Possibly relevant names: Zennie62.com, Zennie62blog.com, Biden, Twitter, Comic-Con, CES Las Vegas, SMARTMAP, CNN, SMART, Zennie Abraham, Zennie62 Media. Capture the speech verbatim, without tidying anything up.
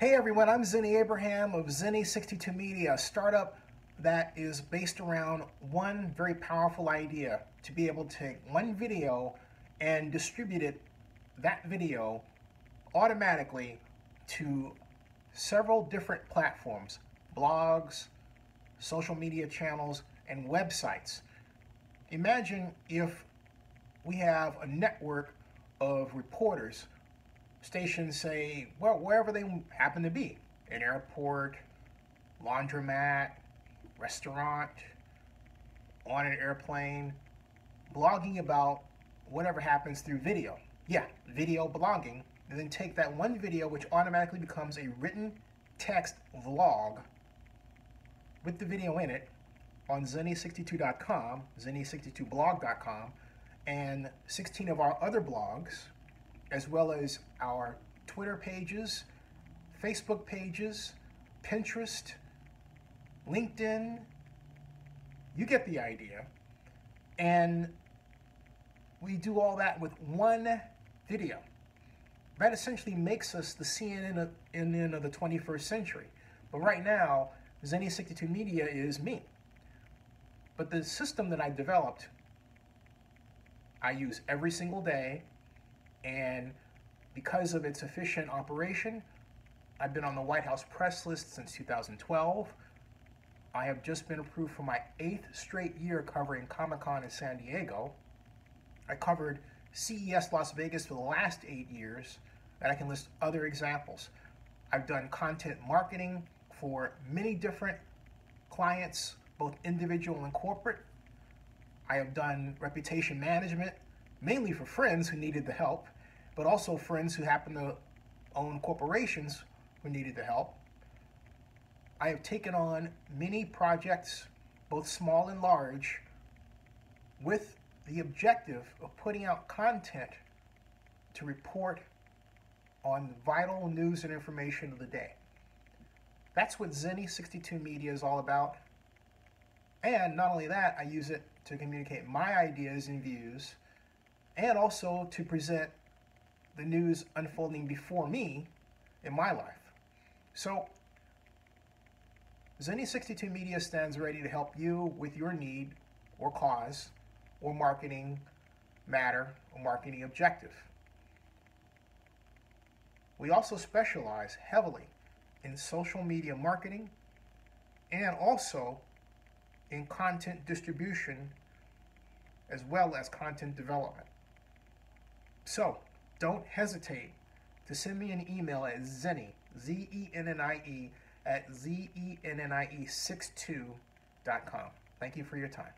Hey everyone, I'm Zennie Abraham of Zennie sixty-two Media, a startup that is based around one very powerful idea: to be able to take one video and distribute it, that video, automatically to several different platforms, blogs, social media channels, and websites. Imagine if we have a network of reporters, stations, say, well, wherever they happen to be, an airport, laundromat, restaurant, on an airplane, blogging about whatever happens through video. Yeah, video blogging, and then take that one video, which automatically becomes a written text vlog with the video in it on Zennie sixty-two dot com, Zennie sixty-two blog dot com, and sixteen of our other blogs, as well as our Twitter pages, Facebook pages, Pinterest, LinkedIn. You get the idea. And we do all that with one video. That essentially makes us the C N N of the twenty-first century. But right now, Zennie sixty-two Media is me. But the system that I developed, I use every single day, and because of its efficient operation, I've been on the White House press list since two thousand twelve. I have just been approved for my eighth straight year covering Comic-Con in San Diego. I covered C E S Las Vegas for the last eight years, and I can list other examples. I've done content marketing for many different clients, both individual and corporate. I have done reputation management, mainly for friends who needed the help, but also friends who happen to own corporations who needed the help. I have taken on many projects, both small and large, with the objective of putting out content to report on vital news and information of the day. That's what Zennie sixty-two Media is all about. And not only that, I use it to communicate my ideas and views, and also to present the news unfolding before me in my life. So Zennie sixty-two Media stands ready to help you with your need or cause or marketing matter or marketing objective. We also specialize heavily in social media marketing and also in content distribution, as well as content development. So don't hesitate to send me an email at Zennie, Z E N N I E, at Z E N N I E sixty-two dot com. Thank you for your time.